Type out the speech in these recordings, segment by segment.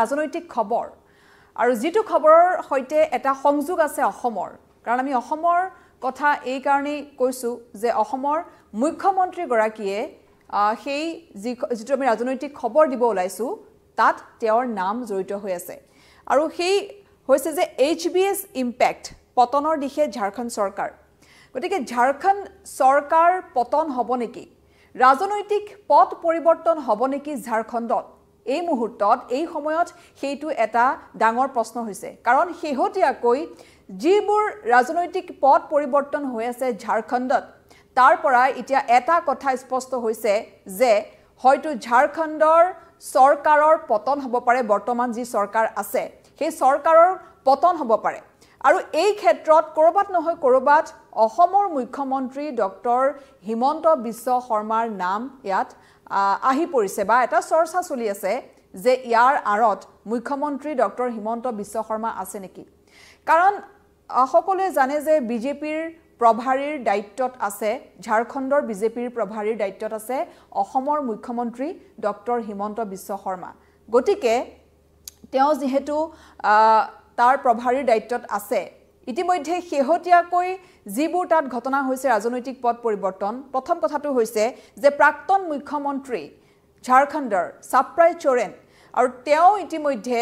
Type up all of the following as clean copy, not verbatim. ৰাজনৈতিক খবৰ আৰু যেটো খবৰৰ হইতে এটা সংযোগ আছে অসমৰ কাৰণ আমি অসমৰ কথা এই কাৰণে কৈছো যে অসমৰ মুখ্যমন্ত্ৰী গৰাকীয়ে সেই যেটো আমি ৰাজনৈতিক খবৰ দিব ওলাইছো তাত তেওঁৰ নাম জড়িত হৈ আছে আৰু সেই হৈছে যে HBS ইমপ্যাক্ট পতনৰ দিশে ঝাৰখণ্ড সৰকাৰ গতিকে ঝাৰখণ্ড সৰকাৰ পতন হ'ব নেকি ৰাজনৈতিক পথ পৰিৱৰ্তন হ'ব নেকি ঝাৰখণ্ডত এই মুহূৰ্তত এই সময়ত সেইটো এটা ডাঙৰ প্ৰশ্ন হৈছে কাৰণ হেহতিয়াকৈ যিবোৰ ৰাজনৈতিক পথ পৰিৱৰ্তন হৈ আছে ঝাৰখণ্ডত তাৰ পৰা এতিয়া এটা কথা স্পষ্ট হৈছে যে হয়তো ঝাৰখণ্ডৰ সৰকাৰৰ পতন হ'ব পাৰে বৰ্তমান যি সৰকাৰ আছে সেই সৰকাৰৰ পতন হ'ব পাৰে আৰু এই ক্ষেত্ৰত কৰবাত নহয় কৰবাত অসমৰ মুখ্যমন্ত্ৰী ডক্টৰ হিমন্ত বিশ্ব শৰ্মাৰ নাম ইয়াত আহি পৰিছে বা এটা চৰ্চা চলি আছে যে ইয়াৰ আৰত মুখ্যমন্ত্ৰী ডক্টৰ হিমন্ত বিশ্ব শৰ্মা আছে নেকি কাৰণ সকলোৱে জানে যে বিজেপিৰ প্ৰভাৰীৰ দায়িত্বত আছে ঝাৰখণ্ডৰ বিজেপিৰ প্ৰভাৰীৰ দায়িত্বত আছে অসমৰ মুখ্যমন্ত্ৰী ডক্টৰ হিমন্ত বিশ্ব শৰ্মা গতিকে তেওঁ যেহেতু তাৰ প্ৰভাৰীৰ দায়িত্বত আছে ইতিমধ্যে শেহতীয়াকৈ যিবোৰ তাত ঘটনা হৈছে ৰাজনৈতিক পথ পৰিৱৰ্তন প্ৰথম কথাটো হৈছে যে প্ৰাক্তন মুখ্যমন্ত্ৰী ঝাৰখণ্ডৰ চাম্পাই চোৰেন আৰু তেওঁ ইতিমধ্যে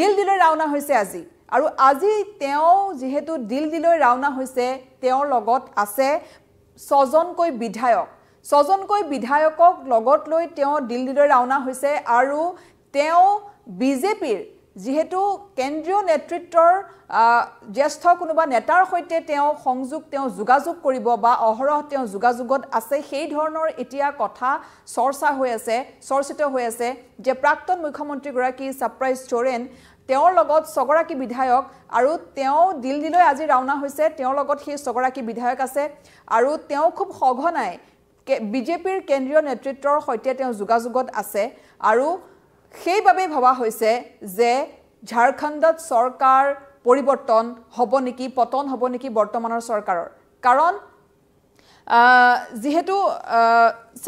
দিল্লীলৈ ৰাওনা হৈছে আজি আৰু আজি তেওঁ যেহেতু দিল্লীলৈ ৰাওনা হৈছে তেওঁৰ লগত আছে ছজনকৈ বিধায়ক বিধায়কক লগত লৈ তেওঁ দিল্লীলৈ ৰাওনা হৈছে আৰু তেওঁ বিজেপিৰ যেহেতু কেন্দ্ৰীয় নেতৃত্বৰ জ্যেষ্ঠ কোনোবা নেতাৰ সৈতে তেওঁ সংযোগ যোগাযোগ কৰিব বা অহৰহ তেওঁ যোগাযোগত আছে সেই ধৰণৰ এতিয়া কথা চৰ্চা হৈ আছে চৰ্চিত হৈ আছে যে প্ৰাক্তন মুখ্যমন্ত্ৰী গৰাকী চাম্পাই চোৰেন তেওঁৰ লগত ছগৰাকী বিধায়ক আৰু তেওঁ দিল্লীলৈ আজি ৰাওনা হৈছে তেওঁৰ লগত সেই ছগৰাকী বিধায়ক আছে আৰু তেওঁ খুব সঘনাই বিজেপিৰ কেন্দ্ৰীয় নেতৃত্বৰ সৈতে তেওঁ যোগাযোগত আছে আৰু সেইভাবে ভাবা হৈছে যে ঝাৰখণ্ডত সৰকাৰ পৰিৱৰ্তন হ'ব নেকি পতন হ'ব নেকি বৰ্তমানৰ সৰকাৰৰ কাৰণ যেহেতু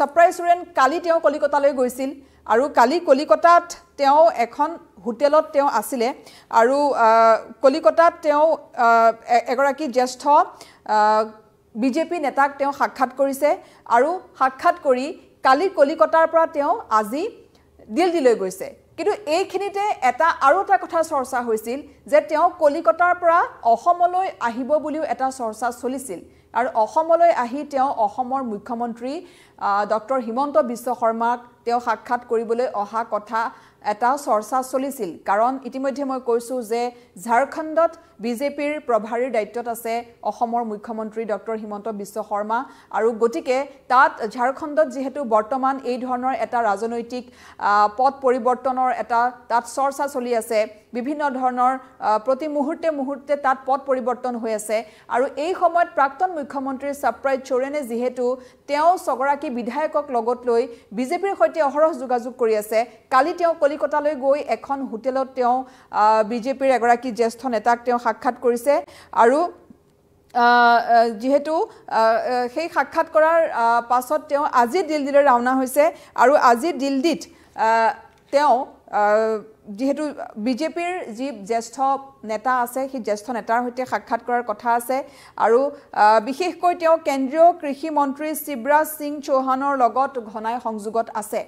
চাম্পাই চোৰেন কালি তেওঁ কলিকতালৈ গৈছিল আৰু কালি কলিকতাত তেওঁ এখন হোটেলত তেওঁ আছিল আৰু কলিকতাত তেওঁ এগৰাকী জ্যেষ্ঠ বিজেপি নেতাক তেওঁ সাক্ষাৎ কৰিছে আৰু সাক্ষাৎ কৰি কালি কলিকতাৰ পৰা তেওঁ আজি দিল্লীলৈ গৈছে কিন্তু এইখিনিতে এটা আৰু এটা কথা চৰ্চা হৈছিল যে তেওঁ কলিকতাৰ পৰা অসমলৈ আহিব বুলিও এটা চৰ্চা চলিছিল আৰু অসমলৈ আহি তেওঁ অসমৰ মুখ্যমন্ত্ৰী ডক্টৰ হিমন্ত বিশ্ব শৰ্মাক তেওঁ সাক্ষাৎ কৰিবলৈ অহা কথা এটা চৰ্চা চলিছিল কাৰণ ইতিমধ্যে মই কৈছো যে ঝাৰখণ্ডত বিজেপিৰ প্ৰভাৰীৰ দায়িত্বত আছে অসমৰ মুখ্যমন্ত্ৰী ডক্টৰ হিমন্ত বিশ্ব শৰ্মা আৰু গতিকে তাত ঝাৰখণ্ডত যেহেতু বৰ্তমান এই ধৰণৰ এটা ৰাজনৈতিক পথ পৰিৱৰ্তনৰ এটা তাত চৰ্চা চলি আছে বিভিন্ন ধৰণৰ প্ৰতি মুহূৰ্তে তাত পথ পৰিৱৰ্তন হৈ আছে আৰু এই সময়ত প্ৰাক্তন মুখ্যমন্ত্ৰী চাম্পাই চোৰেনে যেহেতু তেওঁ ছগৰাকী বিধায়কক লগত লৈ বিজেপিৰ সৈতে অহৰহ যোগাযোগ কৰি আছে কালি তেওঁ কলিকতালৈ গৈ এখন হোটেলত তেওঁ বিজেপিৰ এগৰাকী জ্যেষ্ঠ নেতাক তেওঁ সাক্ষাৎ কৰিছে আৰু যেহেতু সেই সাক্ষাৎ কৰাৰ পাছত তেওঁ আজি দিল্লীলৈ ৰাওনা হৈছে আৰু আজি দিল্লীত তেওঁ যেহেতু বিজেপিৰ যি জ্যেষ্ঠ নেতা আছে সেই জ্যেষ্ঠ নেতাৰ সৈতে সাক্ষাৎ কৰাৰ কথা আছে আৰু বিশেষকৈ তেওঁ কেন্দ্ৰীয় কৃষি মন্ত্ৰী শিৱৰাজ সিং চৌহানৰ লগত ঘনাই সংযোগত আছে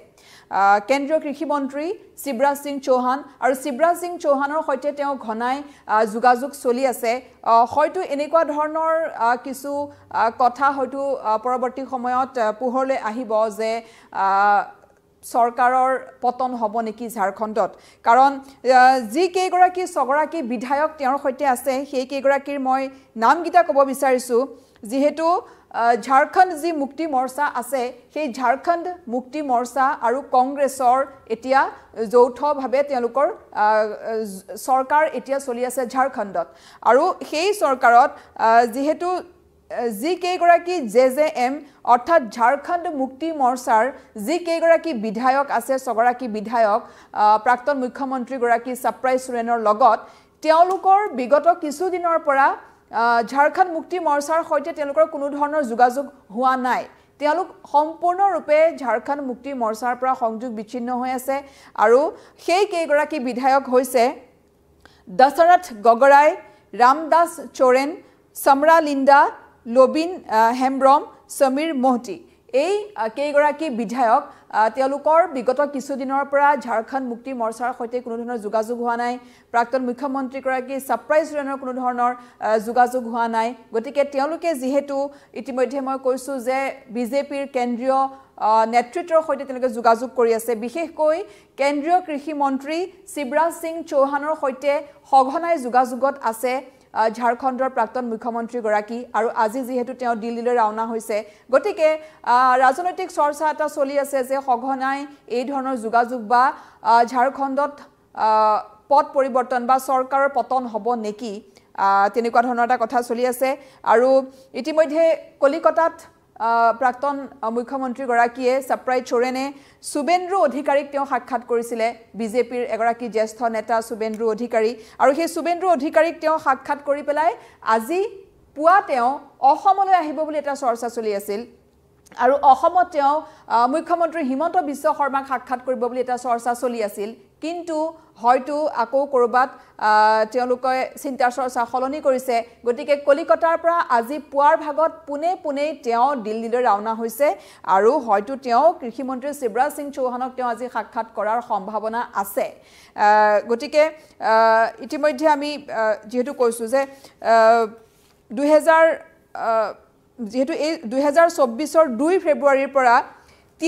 কেন্দ্ৰীয় কৃষি মন্ত্ৰী শিৱৰাজ সিং চৌহান আৰু শিৱৰাজ সিং চৌহানৰ সৈতে তেওঁ ঘনাই যোগাযোগ চলি আছে হয়তো এনেকুৱা ধৰণৰ কিছু কথা হয়তো পৰৱৰ্তী সময়ত পোহৰলৈ আহিব যে সৰকাৰৰ পতন হ'ব নেকি ঝাৰখণ্ডত কাৰণ যি কেইগৰাকী ছগৰাকী বিধায়ক তেওঁৰ সৈতে আছে সেই কেইগৰাকীৰ মই নামগিটা ক'ব বিচাৰিছো যেহেতু ঝাৰখণ্ড যি মুক্তি মৰ্চা আছে সেই ঝাৰখণ্ড মুক্তি মৰ্চা আৰু কংগ্ৰেছৰ এতিয়া যৌথভাৱে তেওঁলোকৰ সৰকাৰ এতিয়া চলি আছে ঝাৰখণ্ডত আৰু সেই সৰকাৰত যেহেতু যি কেইগৰাকী JJM অৰ্থাৎ ঝাৰখণ্ড মুক্তি মৰ্চাৰ যি কেইগৰাকী বিধায়ক আছে ছগৰাকী বিধায়ক প্ৰাক্তন মুখ্যমন্ত্ৰী গৰাকী চাম্পাই চোৰেনৰ লগত তেওঁলোকৰ বিগত কিছুদিনৰ পৰা ঝাৰখণ্ড মুক্তি মৰ্চাৰ সৈতে তেওঁলোকৰ কোনো ধৰণৰ যোগাযোগ হোৱা নাই তেলক সম্পূৰ্ণ ৰূপে ঝাৰখণ্ড মুক্তি মৰ্চাৰ পৰা সংযোগ বিচ্ছিন্ন হৈ আছে আৰু সেই কেগৰাকী বিধায়ক হৈছে দশৰথ গগৰাই ৰামদাস চৰেন সমৰা লিন্দা লবিন হেমব্ৰম সমীৰ মোহতি এই কেগৰাকী বিধায়ক তেলুকৰ বিগত কিছুদিনৰ পৰা ঝাৰখণ্ড মুক্তি মৰ্চাৰ সৈতে কোনো ধৰণৰ যোগাযোগ হোৱা নাই প্ৰাক্তন মুখ্যমন্ত্ৰী গৰাকী চাম্পাই সোৰেনৰ কোনো ধৰণৰ যোগাযোগ হোৱা নাই গতিকে তেলুকে যেহেতু ইতিমধ্যে মই কৈছো যে বিজেপিৰ কেন্দ্ৰীয় নেতৃত্বৰ সৈতে তেলুকে যোগাযোগ কৰি আছে বিশেষকৈ কেন্দ্ৰীয় কৃষি মন্ত্ৰী শিৱৰাজ সিং চৌহানৰ সৈতে সঘনাই যোগাযোগত আছে झारखंडर प्राक्तन मुख्यमंत्री गराकी आरो आजि जेहेतु तेव दिल्लीले रावना होइसे गतिके राजनैतिक चर्चा एटा चलि आसे जे सघनाय एई धৰণৰ যোগাযোগ বা झारखंडत পদ পৰিৱৰ্তন বা চৰকাৰৰ পতন হ'ব নেকি তেনেকুৱা ধৰণৰ এটা কথা চলি আছে আৰু ইতিমধ্যে কলিকতাত প্ৰাক্তন মুখ্যমন্ত্ৰী গৰাকীয়ে চাম্পাই সোৰেনে শুভেন্দু অধিকাৰীক তেওঁ সাক্ষাৎ কৰিছিলে বিজেপিৰ এগৰাকী জ্যেষ্ঠ নেতা শুভেন্দু অধিকাৰী আৰু সেই শুভেন্দু অধিকাৰীক তেওঁ সাক্ষাৎ কৰি পেলাই আজি পুৱা তেওঁ অসমলৈ আহিব বুলি এটা চৰ্চা চলি আছিল আৰু অসমত তেওঁ মুখ্যমন্ত্ৰী হিমন্ত বিশ্ব শৰ্মাক সাক্ষাৎ কৰিব বুলি এটা চৰ্চা চলি আছিল কিন্তু হয়তো আকৌ কৰবাত তেওঁলোকে চিন্তা চৰ্চা সলনি কৰিছে গতিকে কলিকতাৰ পৰা আজি পুৱাৰ ভাগত পুনে তেওঁ দিল্লীলৈ ৰাওনা হৈছে আৰু হয়তো তেওঁ কৃষি মন্ত্ৰী শিৱৰাজ সিং চৌহানক তেওঁ আজি সাক্ষাৎ কৰাৰ সম্ভাৱনা আছে গতিকে ইতিমধ্যে আমি যেহেতু কৈছো যে 2024 2 ফেব্ৰুৱাৰীৰ পৰা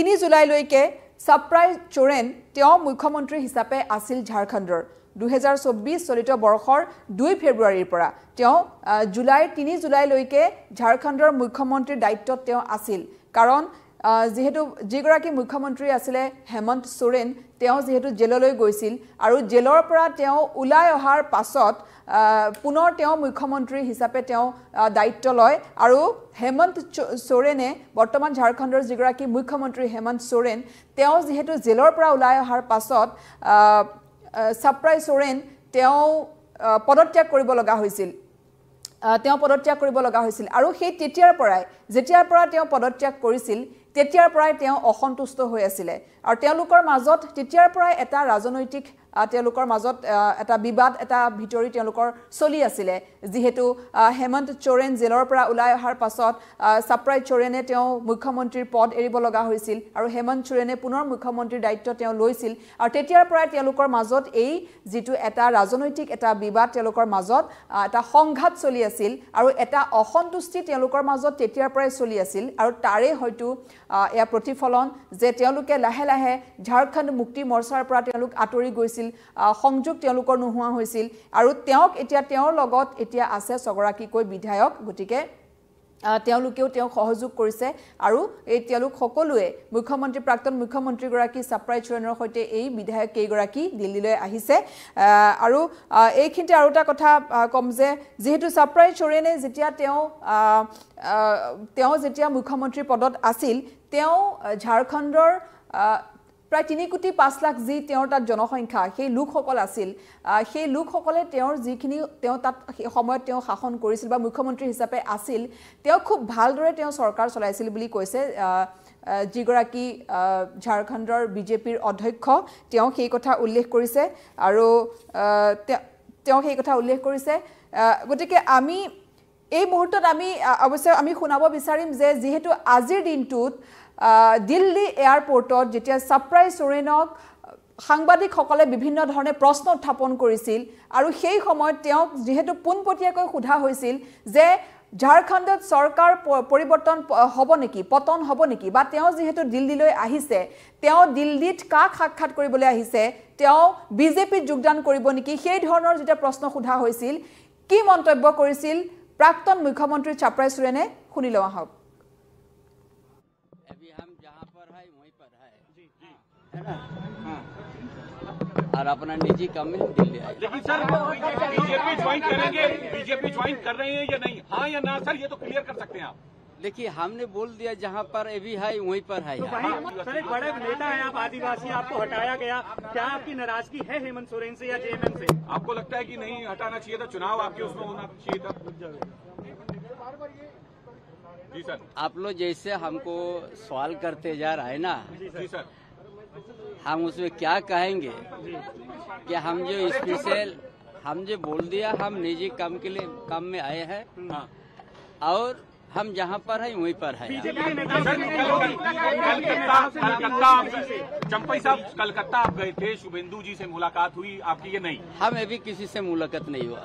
3 জুলাইলৈকে চাম্পাই সোৰেন তেও মুখ্যমন্ত্ৰী হিচাপে আছিল ঝাৰখণ্ডৰ 2024 চলিত বৰ্ষৰ 2 ফেব্ৰুৱাৰীৰ পৰা তেও জুলাই 3 জুলাইলৈকে ঝাৰখণ্ডৰ মুখ্যমন্ত্ৰীৰ দায়িত্বত তেও আছিল কাৰণ যেহেতু জিগৰাকী মুখ্যমন্ত্ৰী আছিল হেমন্ত সোৰেন তেও যেহেতু জেললৈ গৈছিল আৰু জেলৰ পৰা তেও উলাই অহাৰ পাছত পুনৰ তেও মুখ্যমন্ত্ৰী হিচাপে তেও দায়িত্ব লয় আৰু হেমন্ত সোৰেনে বৰ্তমান ঝাৰখণ্ডৰ জিগৰাকী মুখ্যমন্ত্ৰী হেমন্ত সোৰেন তেও যেহেতু জেলৰ পৰা উলাই অহাৰ পাছত চাম্পাই সোৰেন তেও পদত্যাগ কৰিব লগা হৈছিল তেও পদত্যাগ কৰিব লগা হৈছিল আৰু সেই তেতিয়াৰ পৰাই যেতিয়া পৰা তেও পদত্যাগ কৰিছিল তেতিয়াৰ পৰাই তেও অসন্তুষ্ট হৈ আছিল আৰু তেওঁলোকৰ মাজত তেতিয়াৰ পৰাই এটা ৰাজনৈতিক তেওঁলোকৰ মাজত এটা বিবাদ এটা ভিতৰি তেওঁলোকৰ চলি আছিল যেহেতু হেমন্ত সোৰেন জেলৰ পৰা উলাই অহাৰ পাছত চাম্পাই সোৰেনে তেও মুখ্যমন্ত্ৰীৰ পদ এৰিব লগা হৈছিল আৰু হেমন্ত সোৰেনে পুনৰ মুখ্যমন্ত্ৰীৰ দায়িত্ব তেও লৈছিল আৰু তেতিয়াৰ পৰাই তেওঁলোকৰ মাজত এই যেটো এটা ৰাজনৈতিক এটা বিবাদ তেওঁলোকৰ মাজত এটা সংঘাত চলি আছিল আৰু এটা অসন্তুষ্টি তেওঁলোকৰ মাজত তেতিয়াৰ পৰাই চলি আছিল আৰু তাৰে হয়তো এয়া প্ৰতিফলন যে তেওঁলোকে লাহে লাহে ঝাৰখণ্ড মুক্তি মৰ্চাৰ পৰা তেওঁলোক আতৰি গৈছিল সংযোগ তেওঁলোকৰ নোহোৱা হৈছিল আৰু তেওঁক এতিয়া তেওঁৰ লগত এতিয়া আছে সগৰাকী কৈ বিধায়ক গতিকে তেওঁলোকেও তেওঁ সহযোগ কৰিছে আৰু এই তেওঁলোক সকলোৱে মুখ্যমন্ত্ৰী প্ৰাক্তন মুখ্যমন্ত্ৰী গৰাকী চাম্পাই সোৰেনৰ সৈতে এই বিধায়ক কেগৰাকী দিল্লীলৈ আহিছে আৰু এইখিনিতে আৰু এটা কথা কম যে যেহেতু চাম্পাই সোৰেনে যেতিয়া তেওঁ যেতিয়া মুখ্যমন্ত্ৰী পদত আছিল তেওঁ ঝাৰখণ্ডৰ প্ৰায় 3 কোটি 5 লাখ যি তেওঁৰ তাত জনসংখ্যা সেই লোকসকল আছিল সেই লোকসকলে তেওঁৰ যিখিনি তেওঁ তাত সময়ত তেওঁ শাসন কৰিছিল বা মুখ্যমন্ত্ৰী হিচাপে আছিল তেওঁ খুব ভালদৰে তেওঁ চৰকাৰ চলাইছিল বুলি কৈছে জিগৰাকী ঝাৰখণ্ডৰ বিজেপিৰ অধ্যক্ষ তেওঁ সেই কথা উল্লেখ কৰিছে আৰু তেওঁ সেই কথা উল্লেখ কৰিছে গতিকে আমি এই মুহূৰ্তত আমি অৱশ্যে আমি শুনাব বিচাৰিম যে যেহেতু আজিৰ দিনটোত দিল্লী এয়াৰপৰ্টত যেতিয়া চাম্পাই সোৰেনক সাংবাদিকসকলে বিভিন্ন ধৰণে প্ৰশ্ন উত্থাপন কৰিছিল আৰু সেই সময়ত তেওঁ যেহেতু পুনপটিয়াকৈ সোধা হৈছিল যে ঝাৰখণ্ডত চৰকাৰ পৰিৱৰ্তন হ'ব নেকি পতন হ'ব নেকি বা তেওঁ যেহেতু দিল্লীলৈ আহিছে তেওঁ দিল্লীত কাক সাক্ষাৎ কৰিবলৈ আহিছে তেওঁ বিজেপিত যোগদান কৰিব নেকি সেই ধৰণৰ যেতিয়া প্ৰশ্ন সোধা হৈছিল কি মন্তব্য কৰিছিল প্ৰাক্তন মুখ্যমন্ত্ৰী চাম্পাই সোৰেনে শুনি লওঁ আহক और अपना निजी काम में दिल्ली आए। लेकिन सर बीजेपी ज्वाइन करेंगे, बीजेपी ज्वाइन कर रहे हैं या नहीं, हाँ या ना सर, ये तो क्लियर कर सकते हैं आप। देखिए हमने बोल दिया जहाँ पर अभी है वहीं पर है। तो सर एक बड़े नेता है आप, आदिवासी, आपको हटाया गया, क्या आपकी नाराजगी है हेमंत सोरेन से या जेएमएम से? आपको लगता है कि नहीं हटाना चाहिए था, चुनाव आपके उसमें होना चाहिए था? जी सर, आप लोग जैसे हमको सवाल करते जा रहा है ना जी सर, हम उसमें क्या कहेंगे कि हम जो स्पेशल हम जो बोल दिया, हम निजी काम के लिए काम में आए हैं और हम जहाँ पर हैं वहीं पर हैं। चंपई साहब, कलकत्ता आप गए थे, शुभेंदु जी से मुलाकात हुई आपकी या नहीं? हम अभी किसी से मुलाकात नहीं हुआ।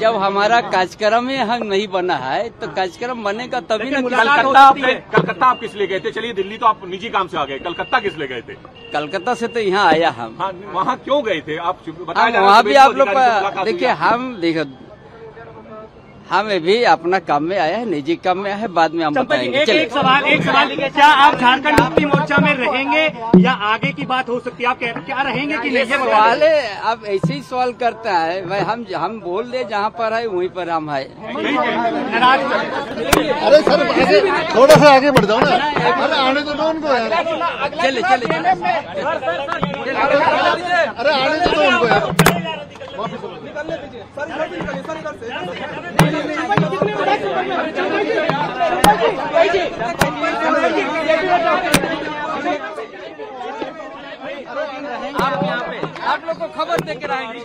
जब हमारा कार्यक्रम है हम नहीं बना है तो कार्यक्रम बनेगा तभी। कलकत्ता आप किस लिए गए थे? चलिए दिल्ली तो आप निजी काम से आ गए, कलकत्ता किस लिए गए थे? कलकत्ता से तो यहाँ आया हम। वहाँ क्यों गए थे आप बताइए। वहाँ भी आप लोग देखिए, हम देखो हम भी अपना काम में आया है, निजी काम में आया है, बाद में हम बताएंगे। एक सवाल लेके, क्या आप झारखंड मुक्ति मोर्चा में रहेंगे या आगे की बात हो सकती है? आप क्या रहेंगे कि नहीं? सवाल है, आप ऐसे ही सवाल करता है भाई। हम बोल दे जहाँ पर है वहीं पर हम है। अरे सर थोड़ा सा आगे बढ़ जाओ ना, आने तो दो उनको। चले चले अरे आने तो दो उनको। निकलने दीजिए सर, आप यहाँ पे आप लोग को खबर दे के रहेंगे।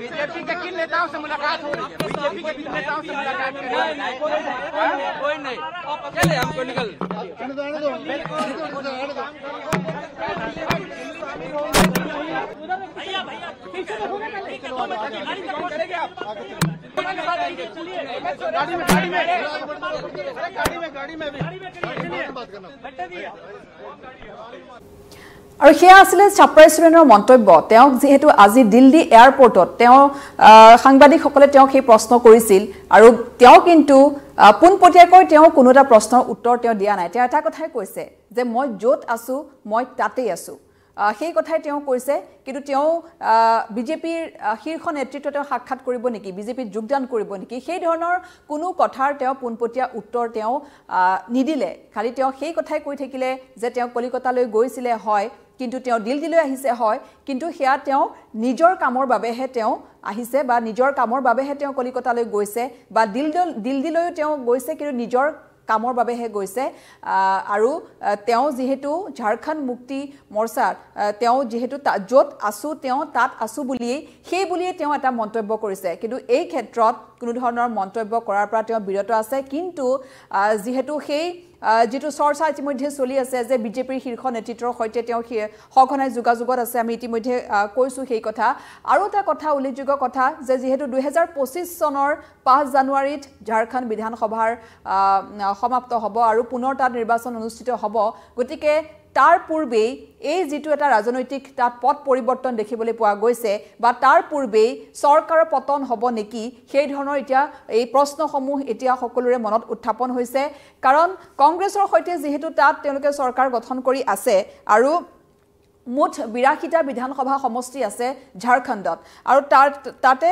बीजेपी के किन नेताओं से मुलाकात हो रही है? बीजेपी के किन नेताओं से मुलाकात कर रहे हैं? कोई नहीं। चले हमको निकल আৰু সেয়া আছিল চাম্পাই সোৰেনৰ মন্তব্য। তেওঁক যেহেতু আজি দিল্লী এয়াৰপৰ্টত তেওঁ সাংবাদিকসকলে তেওঁক সেই প্ৰশ্ন কৰিছিল আৰু তেওঁ কিন্তু পোনপটীয়াকৈ তেওঁ কোনো এটা প্ৰশ্নৰ উত্তৰ তেওঁ দিয়া নাই। তেওঁ এটা কথাই কৈছে যে মই য'ত আছো মই তাতেই আছো। সেই কথাই তেওঁ কৈছে, কিন্তু তেওঁ বিজেপিৰ শীৰ্ষ নেতৃত্ব তেওঁ সাক্ষাৎ কৰিব নেকি, বিজেপিত যোগদান কৰিব নেকি, সেই ধৰণৰ কোনো কথাৰ তেওঁ পোনপটীয়া উত্তৰ তেওঁ নিদিলে। খালি তেওঁ সেই কথাই কৈ থাকিলে যে তেওঁ কলিকতালৈ গৈছিলে হয়, কিন্তু তেওঁ দিল্লীলৈ আহিছে হয়, কিন্তু সেয়া তেওঁ নিজৰ কামৰ বাবেহে তেওঁ আহিছে বা নিজৰ কামৰ বাবেহে তেওঁ কলিকতালৈ গৈছে বা দিল্লীলৈও তেওঁ গৈছে, কিন্তু নিজৰ কামৰ বাবেহে গৈছে। আৰু তেওঁ যেহেতু ঝাৰখণ্ড মুক্তি মৰ্চাৰ তেওঁ যেহেতু য'ত আছোঁ তেওঁ তাত আছোঁ বুলিয়েই সেই বুলিয়েই তেওঁ এটা মন্তব্য কৰিছে, কিন্তু এই ক্ষেত্ৰত কোনো ধৰণৰ মন্তব্য কৰাৰ পৰা তেওঁ বিৰত আছে। কিন্তু যেহেতু সেই যিটো চৰ্চা ইতিমধ্যে চলি আছে যে বিজেপিৰ শীৰ্ষ নেতৃত্বৰ সৈতে তেওঁ সঘনাই যোগাযোগত আছে, আমি ইতিমধ্যে কৈছোঁ সেই কথা। আৰু এটা কথা, উল্লেখযোগ্য কথা যে যিহেতু 2025 চনৰ 5 জানুৱাৰীত ঝাৰখণ্ড বিধানসভাৰ সমাপ্ত হ'ব আৰু পুনৰ তাত নিৰ্বাচন অনুষ্ঠিত হ'ব, গতিকে তাৰ পূৰ্বেই এই যিটো এটা ৰাজনৈতিক তাত পথ পৰিৱৰ্তন দেখিবলৈ পোৱা গৈছে বা তাৰ পূৰ্বেই চৰকাৰৰ পতন হ'ব নেকি, সেই ধৰণৰ এতিয়া এই প্ৰশ্নসমূহ এতিয়া সকলোৰে মনত উত্থাপন হৈছে। কাৰণ কংগ্ৰেছৰ সৈতে যিহেতু তাত তেওঁলোকে চৰকাৰ গঠন কৰি আছে আৰু মুঠ 82টা বিধানসভা সমষ্টি আছে ঝাৰখণ্ডত আৰু তাতে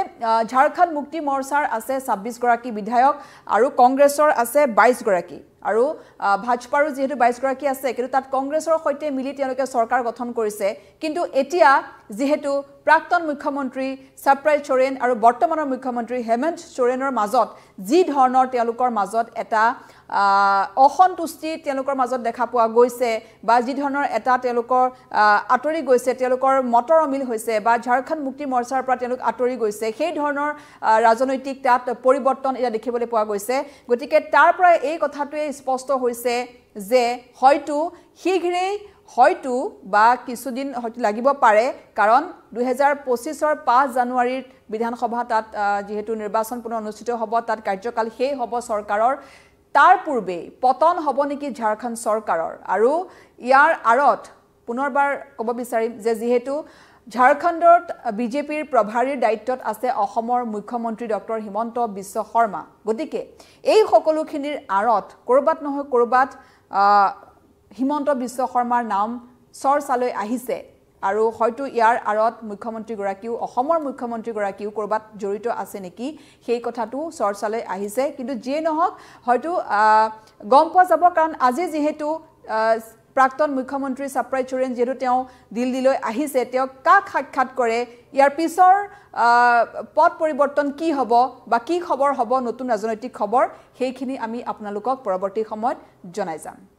ঝাৰখণ্ড মুক্তি মৰ্চাৰ আছে 26গৰাকী বিধায়ক আৰু কংগ্ৰেছৰ আছে 22গৰাকী আৰু ভাজপাৰো যেহেতু 22গৰাকী আছে, কিন্তু তাত কংগ্ৰেছৰ সৈতে মিলি তেওঁলোকে চৰকাৰ গঠন কৰিছে। কিন্তু এতিয়া যেহেতু প্ৰাক্তন মুখ্যমন্ত্ৰী চাম্পাই সোৰেন আৰু বৰ্তমানৰ মুখ্যমন্ত্ৰী হেমন্ত সোৰেনৰ মাজত যি ধৰণৰ তেওঁলোকৰ মাজত এটা অসন্তুষ্টি তেওঁলোকৰ মাজত দেখা পোৱা গৈছে বা যি ধৰণৰ এটা তেওঁলোকৰ আঁতৰি গৈছে, তেওঁলোকৰ মতৰ অমিল হৈছে বা ঝাৰখণ্ড মুক্তি মৰ্চাৰ পৰা তেওঁলোক আঁতৰি গৈছে, সেই ধৰণৰ ৰাজনৈতিক তাত পৰিৱৰ্তন এতিয়া দেখিবলৈ পোৱা গৈছে। গতিকে তাৰ পৰা এই কথাটোৱে স্পষ্ট হৈছে যে হয়তো শীঘ্ৰেই হয়তো বা কিছুদিন হয়তো লাগিব পাৰে, কাৰণ 2025 5 জানুৱাৰীত বিধানসভা তাত যেহেতু নিৰ্বাচন পুনৰ অনুষ্ঠিত হ'ব, তাত কাৰ্যকাল শেষ হ'ব চৰকাৰৰ, তাৰ পূৰ্বে পতন হ'ব নেকি ঝাৰখণ্ড চৰকাৰৰ। আৰু ইয়াৰ আঁৰত পুনৰবাৰ ক'ব বিচাৰিম যে যিহেতু ঝাৰখণ্ডত বিজেপিৰ প্ৰভাৰীৰ দায়িত্বত আছে অসমৰ মুখ্যমন্ত্ৰী ডক্টৰ হিমন্ত বিশ্ব শৰ্মা, গতিকে এই সকলোখিনিৰ আঁৰত ক'ৰবাত নহয় ক'ৰবাত হিমন্ত বিশ্ব শৰ্মাৰ নাম চৰ্চালৈ আহিছে আৰু হয়তো ইয়াৰ আঁৰত মুখ্যমন্ত্ৰীগৰাকীও অসমৰ মুখ্যমন্ত্ৰীগৰাকীও ক'ৰবাত জড়িত আছে নেকি, সেই কথাটো চৰ্চালৈ আহিছে। কিন্তু যিয়ে নহওক হয়তো গম পোৱা যাব, কাৰণ আজি যিহেতু প্ৰাক্তন মুখ্যমন্ত্ৰী চাম্পাই চোৰেন যেটো তেওঁ দিল্লীলৈ আহিছে তেওঁ কাক সাক্ষাৎ কৰে ইয়াৰ পিছৰ পথ পৰিৱৰ্তন কি হ'ব বা কি খবৰ হ'ব নতুন ৰাজনৈতিক খবৰ সেইখিনি আমি আপোনালোকক পৰৱৰ্তী সময়ত জনাই যাম।